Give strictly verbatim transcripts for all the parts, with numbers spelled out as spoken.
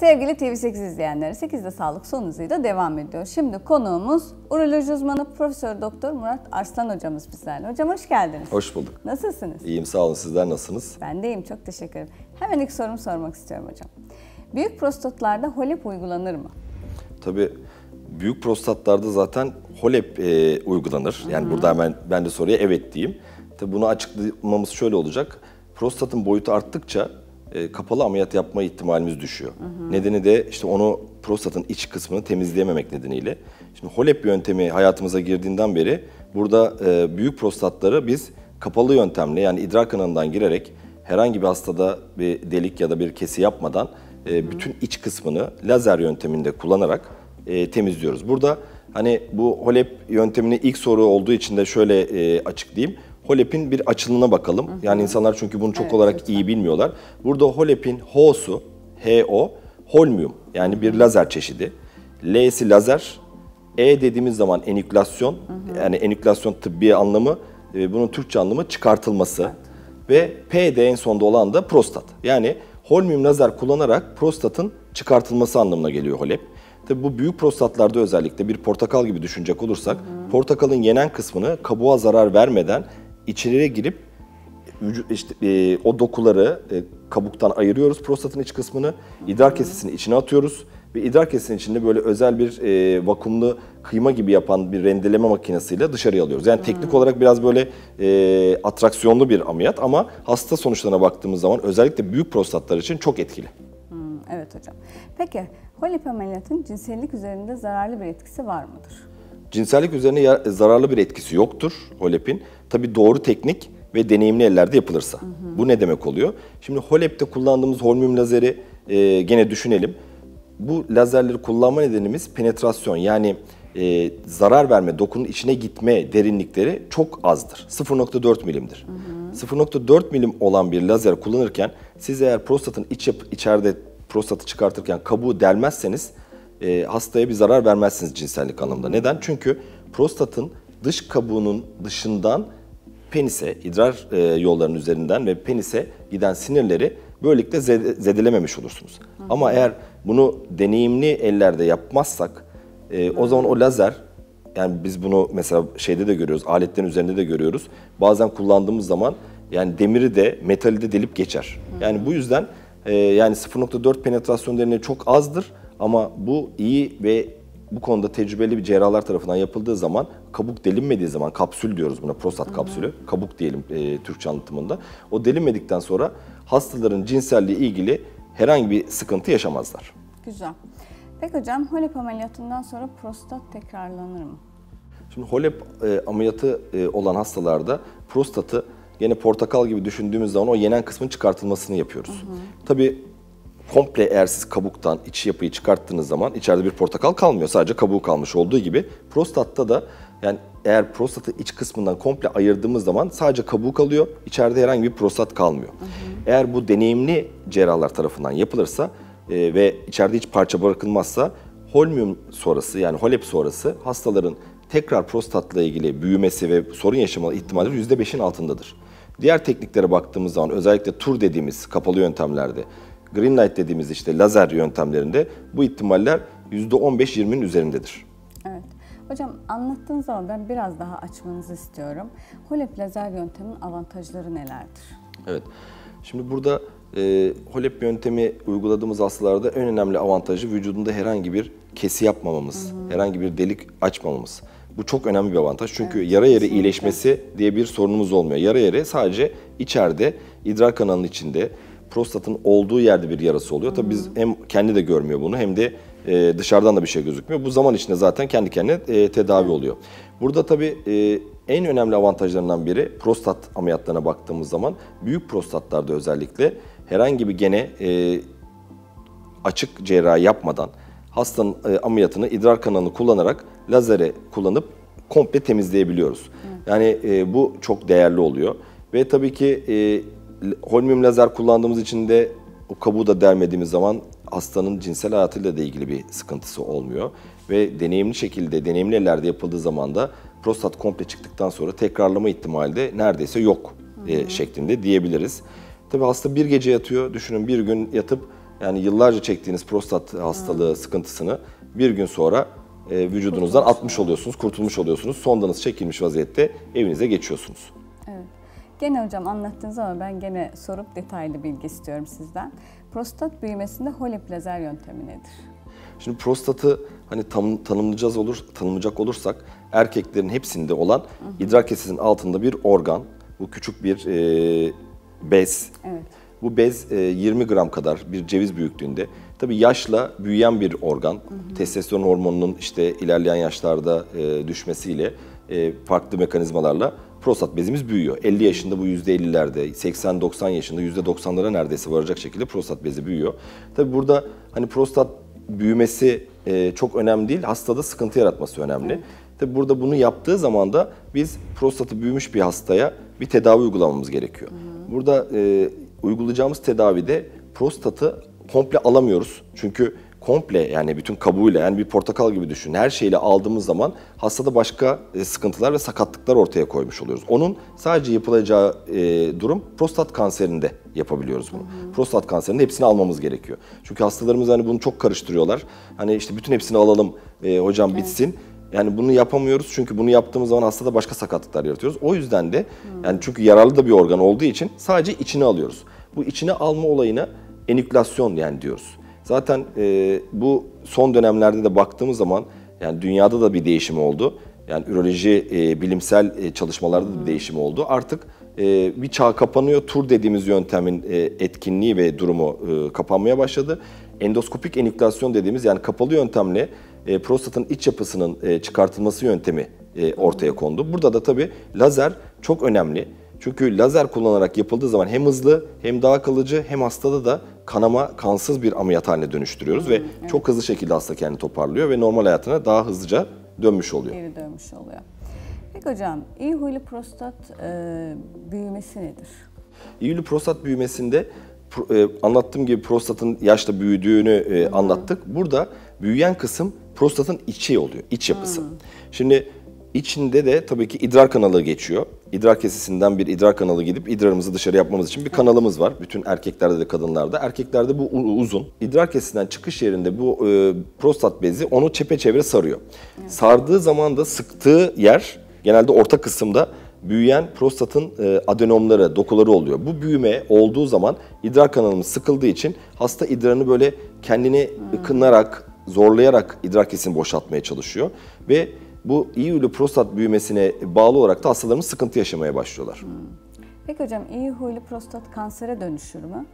Sevgili T V sekiz izleyenleri, sekizde Sağlık son hızıyla devam ediyor. Şimdi konuğumuz uroloji uzmanı Profesör Doktor Murat Arslan hocamız bizlerle. Hocam hoş geldiniz. Hoş bulduk. Nasılsınız? İyiyim, sağ olun. Sizler nasılsınız? Ben de iyiyim, çok teşekkür ederim. Hemen ilk sorumu sormak istiyorum hocam. Büyük prostatlarda HoLEP uygulanır mı? Tabii. Büyük prostatlarda zaten HoLEP e, uygulanır. Yani Hı-hı. burada hemen ben de soruya evet diyeyim. Tabii bunu açıklamamız şöyle olacak. Prostatın boyutu arttıkça e, kapalı ameliyat yapma ihtimalimiz düşüyor. Hı-hı. Nedeni de işte onu prostatın iç kısmını temizleyememek nedeniyle. Şimdi HoLEP yöntemi hayatımıza girdiğinden beri burada e, büyük prostatları biz kapalı yöntemle, yani idrar kanalından girerek herhangi bir hastada bir delik ya da bir kesi yapmadan e, bütün iç kısmını lazer yönteminde kullanarak E, temizliyoruz. Burada hani bu HoLEP yöntemini ilk soru olduğu için de şöyle e, açıklayayım. HoLEP'in bir açılımına bakalım. Hı hı. Yani insanlar çünkü bunu çok evet, olarak lütfen iyi bilmiyorlar. Burada HoLEP'in Ho'su, H O, Holmium, yani hı hı. bir lazer çeşidi. L'si lazer, E dediğimiz zaman enükülasyon, hı hı. yani enükülasyon tıbbi anlamı, e, bunun Türkçe anlamı çıkartılması. Evet. Ve P de en sonda olan da prostat. Yani Holmium lazer kullanarak prostatın çıkartılması anlamına geliyor HoLEP. Tabii bu büyük prostatlarda özellikle bir portakal gibi düşünecek olursak, Hı-hı. portakalın yenen kısmını kabuğa zarar vermeden içeriye girip işte, e, o dokuları e, kabuktan ayırıyoruz, prostatın iç kısmını, idrar kesesini içine atıyoruz ve idrar kesesinin içinde böyle özel bir e, vakumlu kıyma gibi yapan bir rendeleme makinesiyle dışarıya alıyoruz. Yani Hı-hı. teknik olarak biraz böyle e, atraksiyonlu bir ameliyat ama hasta sonuçlarına baktığımız zaman özellikle büyük prostatlar için çok etkili. Evet hocam. Peki HoLEP ameliyatının cinsellik üzerinde zararlı bir etkisi var mıdır? Cinsellik üzerine zararlı bir etkisi yoktur HoLEP'in. Tabii doğru teknik ve deneyimli ellerde yapılırsa. Hı hı. Bu ne demek oluyor? Şimdi HoLEP'te kullandığımız Holmium lazeri e, gene düşünelim. Bu lazerleri kullanma nedenimiz penetrasyon, yani e, zarar verme, dokunun içine gitme derinlikleri çok azdır. sıfır nokta dört milimdir. Hı hı. sıfır nokta dört milim olan bir lazer kullanırken siz eğer prostatın iç yapı içeride prostatı çıkartırken kabuğu delmezseniz e, hastaya bir zarar vermezsiniz cinsellik anlamında. Neden? Çünkü prostatın dış kabuğunun dışından penise, idrar e, yollarının üzerinden ve penise giden sinirleri böylelikle zedelememiş olursunuz. Hı. Ama eğer bunu deneyimli ellerde yapmazsak e, o zaman o lazer, yani biz bunu mesela şeyde de görüyoruz, aletlerin üzerinde de görüyoruz. Bazen kullandığımız zaman yani demiri de metali de delip geçer. Hı. Yani bu yüzden yani sıfır nokta dört penetrasyon derinliği çok azdır ama bu iyi ve bu konuda tecrübeli bir cerrahlar tarafından yapıldığı zaman, kabuk delinmediği zaman, kapsül diyoruz buna, prostat Hı-hı. kapsülü, kabuk diyelim e, Türkçe anlatımında. O delinmedikten sonra hastaların cinselliği ilgili herhangi bir sıkıntı yaşamazlar. Güzel. Peki hocam HoLEP ameliyatından sonra prostat tekrarlanır mı? Şimdi HoLEP e, ameliyatı e, olan hastalarda prostatı yine portakal gibi düşündüğümüz zaman o yenen kısmın çıkartılmasını yapıyoruz. Hı hı. Tabii komple eğer siz kabuktan iç yapıyı çıkarttığınız zaman içeride bir portakal kalmıyor. Sadece kabuğu kalmış olduğu gibi. Prostatta da yani eğer prostatı iç kısmından komple ayırdığımız zaman sadece kabuğu kalıyor. İçeride herhangi bir prostat kalmıyor. Hı hı. Eğer bu deneyimli cerrahlar tarafından yapılırsa e, ve içeride hiç parça bırakılmazsa Holmium sonrası, yani HoLEP sonrası hastaların tekrar prostatla ilgili büyümesi ve sorun yaşama ihtimalleri yüzde beşin altındadır. Diğer tekniklere baktığımız zaman özellikle T U R dediğimiz kapalı yöntemlerde, Greenlight dediğimiz işte lazer yöntemlerinde bu ihtimaller yüzde on beş yirminin üzerindedir. Evet. Hocam anlattığınız zaman ben biraz daha açmanızı istiyorum. HoLEP lazer yönteminin avantajları nelerdir? Evet. Şimdi burada e, HoLEP yöntemi uyguladığımız hastalarda en önemli avantajı vücudunda herhangi bir kesi yapmamamız, Hı-hı. herhangi bir delik açmamamız. Bu çok önemli bir avantaj çünkü evet, yara yeri iyileşmesi diye bir sorunumuz olmuyor. Yara yeri sadece içeride, idrar kanalının içinde, prostatın olduğu yerde bir yarası oluyor. Tabii biz hem kendi de görmüyor bunu hem de e, dışarıdan da bir şey gözükmüyor. Bu zaman içinde zaten kendi kendine e, tedavi evet. oluyor. Burada tabii e, en önemli avantajlarından biri prostat ameliyatlarına baktığımız zaman büyük prostatlarda özellikle herhangi bir gene e, açık cerrahi yapmadan hastanın e, ameliyatını idrar kanalını kullanarak lazeri kullanıp komple temizleyebiliyoruz. Evet. Yani e, bu çok değerli oluyor. Ve tabii ki e, Holmium lazer kullandığımız için de o kabuğu da delmediğimiz zaman hastanın cinsel hayatıyla da ilgili bir sıkıntısı olmuyor. Ve deneyimli şekilde, deneyimli ellerde yapıldığı zaman da prostat komple çıktıktan sonra tekrarlama ihtimali de neredeyse yok e, şeklinde diyebiliriz. Tabii hasta bir gece yatıyor, düşünün bir gün yatıp yani yıllarca çektiğiniz prostat hastalığı sıkıntısını bir gün sonra e, vücudunuzdan atmış oluyorsunuz, kurtulmuş oluyorsunuz. Sondanız çekilmiş vaziyette evinize geçiyorsunuz. Evet. Gene hocam anlattığınız ama ben gene sorup detaylı bilgi istiyorum sizden. Prostat büyümesinde HoLEP lazer yöntemi nedir? Şimdi prostatı hani tam, tanımlayacağız olur, tanımlayacak olursak erkeklerin hepsinde olan hı hı. idrar kesesinin altında bir organ. Bu küçük bir e, bez. Evet. Bu bez e, yirmi gram kadar bir ceviz büyüklüğünde. Tabii yaşla büyüyen bir organ. Hı hı. Testosteron hormonunun işte ilerleyen yaşlarda e, düşmesiyle e, farklı mekanizmalarla prostat bezimiz büyüyor. elli yaşında bu yüzde ellilerde, seksen doksan yaşında yüzde doksanlara neredeyse varacak şekilde prostat bezi büyüyor. Tabii burada hani prostat büyümesi e, çok önemli değil, hastada sıkıntı yaratması önemli. Evet. Tabii burada bunu yaptığı zaman da biz prostatı büyümüş bir hastaya bir tedavi uygulamamız gerekiyor. Hı. Burada e, uygulayacağımız tedavide prostatı komple alamıyoruz. Çünkü komple yani bütün kabuğuyla yani bir portakal gibi düşün. Her şeyle aldığımız zaman hastada başka sıkıntılar ve sakatlıklar ortaya koymuş oluyoruz. Onun sadece yapılacağı e, durum prostat kanserinde yapabiliyoruz bunu. Hı hı. Prostat kanserinde hepsini almamız gerekiyor. Çünkü hastalarımız hani bunu çok karıştırıyorlar. Hani işte bütün hepsini alalım e, hocam bitsin. Evet. Yani bunu yapamıyoruz çünkü bunu yaptığımız zaman hastada başka sakatlıklar yaratıyoruz. O yüzden de hmm. yani çünkü yararlı da bir organ olduğu için sadece içine alıyoruz. Bu içine alma olayına enükülasyon yani diyoruz. Zaten e, bu son dönemlerde de baktığımız zaman yani dünyada da bir değişim oldu. Yani üroloji e, bilimsel e, çalışmalarda da bir hmm. değişim oldu. Artık e, bir çağ kapanıyor. TUR dediğimiz yöntemin e, etkinliği ve durumu e, kapanmaya başladı. Endoskopik enükülasyon dediğimiz yani kapalı yöntemle E, prostatın iç yapısının e, çıkartılması yöntemi e, ortaya kondu. Burada da tabii lazer çok önemli. Çünkü lazer kullanarak yapıldığı zaman hem hızlı hem daha kalıcı hem hastada da kanama, kansız bir ameliyat haline dönüştürüyoruz. Hı, ve evet. çok hızlı şekilde hasta kendini toparlıyor ve normal hayatına daha hızlıca dönmüş oluyor. Geri dönmüş oluyor. Peki hocam, iyi huylu prostat e, büyümesi nedir? İyi huylu prostat büyümesinde pro, e, anlattığım gibi prostatın yaşla büyüdüğünü e, hı, anlattık. Burada büyüyen kısım prostatın içi oluyor, iç yapısı. Hmm. Şimdi içinde de tabii ki idrar kanalı geçiyor. İdrar kesesinden bir idrar kanalı gidip idrarımızı dışarı yapmamız için bir kanalımız var. Bütün erkeklerde de kadınlarda. Erkeklerde bu uzun. İdrar kesesinden çıkış yerinde bu e, prostat bezi onu çepeçevre sarıyor. Evet. Sardığı zaman da sıktığı yer genelde orta kısımda büyüyen prostatın e, adenomları, dokuları oluyor. Bu büyüme olduğu zaman idrar kanalımız sıkıldığı için hasta idrarını böyle kendini hmm. ıkınarak, zorlayarak idrar kesini boşaltmaya çalışıyor ve bu iyi huylu prostat büyümesine bağlı olarak da hastalarımız sıkıntı yaşamaya başlıyorlar. Peki hocam, iyi huylu prostat kansere dönüşür mü?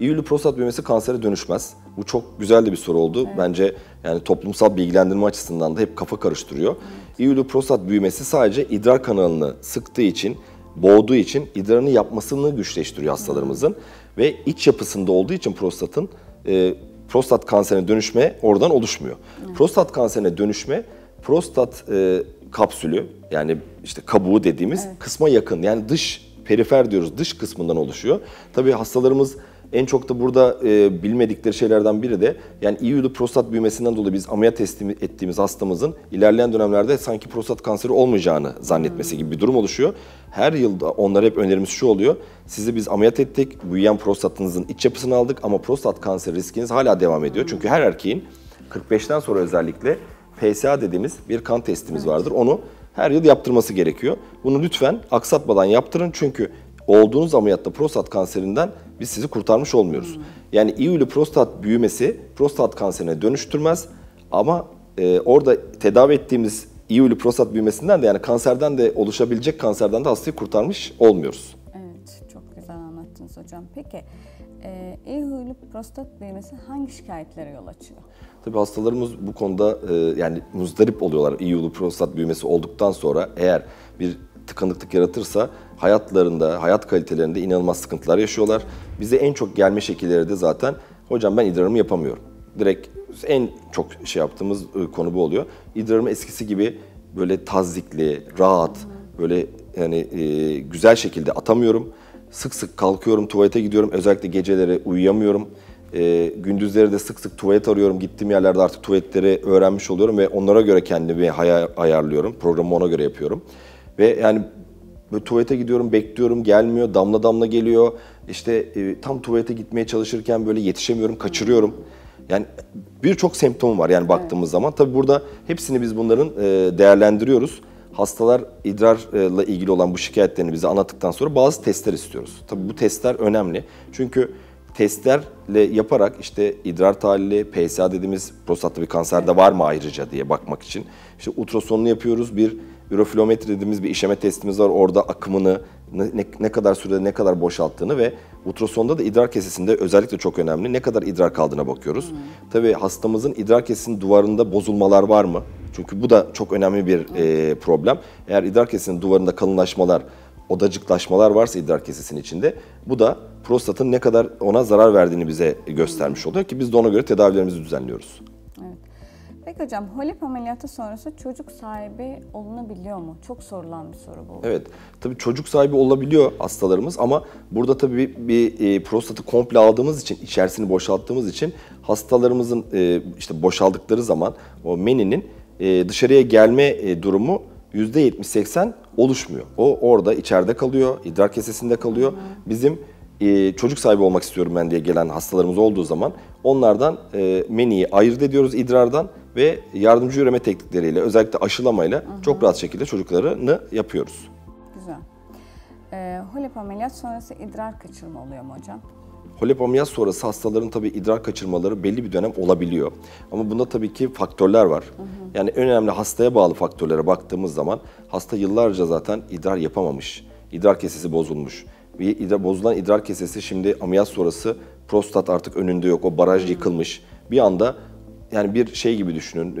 İyi huylu prostat büyümesi kansere dönüşmez. Bu çok güzel de bir soru oldu. Evet. Bence yani toplumsal bilgilendirme açısından da hep kafa karıştırıyor. Evet. İyi huylu prostat büyümesi sadece idrar kanalını sıktığı için, boğduğu için idrarını yapmasını güçleştiriyor hastalarımızın. Evet. Ve iç yapısında olduğu için prostatın e, prostat kanserine dönüşme oradan oluşmuyor. Evet. Prostat kanserine dönüşme prostat e, kapsülü yani işte kabuğu dediğimiz evet. kısma yakın yani dış perifer diyoruz, dış kısmından oluşuyor. Tabii hastalarımız en çok da burada e, bilmedikleri şeylerden biri de yani iyi huylu prostat büyümesinden dolayı biz ameliyat ettiğimiz hastamızın ilerleyen dönemlerde sanki prostat kanseri olmayacağını zannetmesi hmm. gibi bir durum oluşuyor. Her yılda onlara hep önerimiz şu oluyor: sizi biz ameliyat ettik, büyüyen prostatınızın iç yapısını aldık ama prostat kanseri riskiniz hala devam ediyor. Hmm. Çünkü her erkeğin kırk beşten sonra özellikle P S A dediğimiz bir kan testimiz evet. vardır. Onu her yıl yaptırması gerekiyor. Bunu lütfen aksatmadan yaptırın çünkü olduğunuz ameliyatta prostat kanserinden biz sizi kurtarmış olmuyoruz. Hmm. Yani iyi huylu prostat büyümesi prostat kanserine dönüştürmez ama e, orada tedavi ettiğimiz iyi huylu prostat büyümesinden de yani kanserden de oluşabilecek kanserden de hastayı kurtarmış olmuyoruz. Evet, çok güzel anlattınız hocam. Peki e, iyi huylu prostat büyümesi hangi şikayetlere yol açıyor? Tabii hastalarımız bu konuda e, yani muzdarip oluyorlar. İyi huylu prostat büyümesi olduktan sonra eğer bir tıkanıklık yaratırsa hayatlarında, hayat kalitelerinde inanılmaz sıkıntılar yaşıyorlar. Bize en çok gelme şekilleri de zaten hocam ben idrarımı yapamıyorum. Direkt en çok şey yaptığımız konu bu oluyor. İdrarımı eskisi gibi böyle tazikli, rahat, böyle yani e, güzel şekilde atamıyorum. Sık sık kalkıyorum, tuvalete gidiyorum. Özellikle geceleri uyuyamıyorum. E, gündüzleri de sık sık tuvalet arıyorum. Gittiğim yerlerde artık tuvaletleri öğrenmiş oluyorum ve onlara göre kendimi ayarlıyorum. Programı ona göre yapıyorum. Ve yani Böyle tuvalete gidiyorum, bekliyorum, gelmiyor, damla damla geliyor. İşte e, tam tuvalete gitmeye çalışırken böyle yetişemiyorum, kaçırıyorum. Yani birçok semptomu var yani baktığımız, evet, zaman. Tabii burada hepsini biz bunların e, değerlendiriyoruz. Hastalar idrarla ilgili olan bu şikayetlerini bize anlattıktan sonra bazı testler istiyoruz. Tabii bu testler önemli. Çünkü testlerle yaparak işte idrar tahlili, P S A dediğimiz prostatlı bir kanserde, evet, var mı ayrıca diye bakmak için. İşte ultrasonunu yapıyoruz, bir üroflometre dediğimiz bir işeme testimiz var. Orada akımını, ne, ne kadar sürede ne kadar boşalttığını ve ultrasonda da idrar kesesinde özellikle çok önemli, ne kadar idrar kaldığına bakıyoruz. Hmm. Tabii hastamızın idrar kesesinin duvarında bozulmalar var mı? Çünkü bu da çok önemli bir e, problem. Eğer idrar kesesinin duvarında kalınlaşmalar, odacıklaşmalar varsa idrar kesesinin içinde, bu da prostatın ne kadar ona zarar verdiğini bize göstermiş oluyor ki biz de ona göre tedavilerimizi düzenliyoruz. Evet. Peki hocam, HoLEP ameliyatı sonrası çocuk sahibi olunabiliyor mu? Çok sorulan bir soru bu. Evet, tabii çocuk sahibi olabiliyor hastalarımız ama burada tabii bir, bir e, prostatı komple aldığımız için, içerisini boşalttığımız için hastalarımızın e, işte boşaldıkları zaman o meninin e, dışarıya gelme e, durumu yüzde yetmiş seksen oluşmuyor. O orada içeride kalıyor, idrar kesesinde kalıyor. Hı. Bizim e, çocuk sahibi olmak istiyorum ben diye gelen hastalarımız olduğu zaman onlardan e, meniyi ayırt ediyoruz idrardan ve yardımcı üreme teknikleriyle, özellikle aşılamayla, hı hı, çok rahat şekilde çocuklarını yapıyoruz. Güzel. E, HoLEP ameliyat sonrası idrar kaçırma oluyor mu hocam? HoLEP ameliyat sonrası hastaların tabii idrar kaçırmaları belli bir dönem olabiliyor. Ama bunda tabii ki faktörler var. Hı hı. Yani en önemli hastaya bağlı faktörlere baktığımız zaman hasta yıllarca zaten idrar yapamamış, idrar kesesi bozulmuş. Bir idrar, bozulan idrar kesesi şimdi ameliyat sonrası prostat artık önünde yok, o baraj, hı hı, yıkılmış. Bir anda yani bir şey gibi düşünün, e,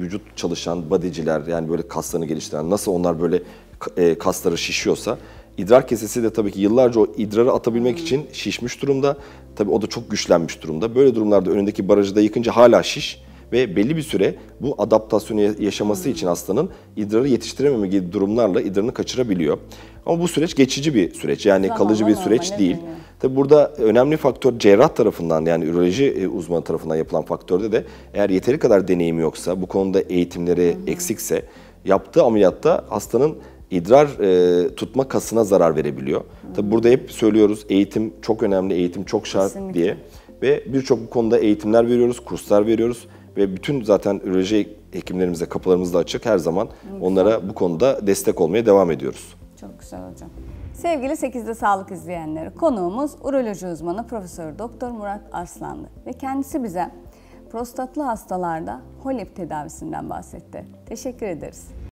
vücut çalışan bodyciler, yani böyle kaslarını geliştiren, nasıl onlar böyle e, kasları şişiyorsa, idrar kesesi de tabii ki yıllarca o idrarı atabilmek, hmm, için şişmiş durumda. Tabii o da çok güçlenmiş durumda. Böyle durumlarda önündeki barajı da yıkınca hala şiş ve belli bir süre bu adaptasyonu yaşaması, hmm, için hastanın idrarı yetiştirememe gibi durumlarla idrarını kaçırabiliyor. Ama bu süreç geçici bir süreç, yani tamam, kalıcı bir süreç tamam, değil. Tabii burada önemli faktör cerrah tarafından, yani üroloji uzmanı tarafından yapılan faktörde de eğer yeteri kadar deneyimi yoksa, bu konuda eğitimleri, hmm, eksikse, yaptığı ameliyatta hastanın İdrar e, tutma kasına zarar verebiliyor. Hmm. Tabii burada hep söylüyoruz, eğitim çok önemli, eğitim çok şart, kesinlikle, diye. Ve birçok konuda eğitimler veriyoruz, kurslar veriyoruz. Ve bütün zaten üroloji hekimlerimize kapılarımız da açık. Her zaman, hmm, onlara bu konuda destek olmaya devam ediyoruz. Çok güzel hocam. Sevgili sekizde Sağlık izleyenleri, konuğumuz üroloji uzmanı Profesör Doktor Murat Arslan'dı. Ve kendisi bize prostatlı hastalarda HoLEP tedavisinden bahsetti. Teşekkür ederiz.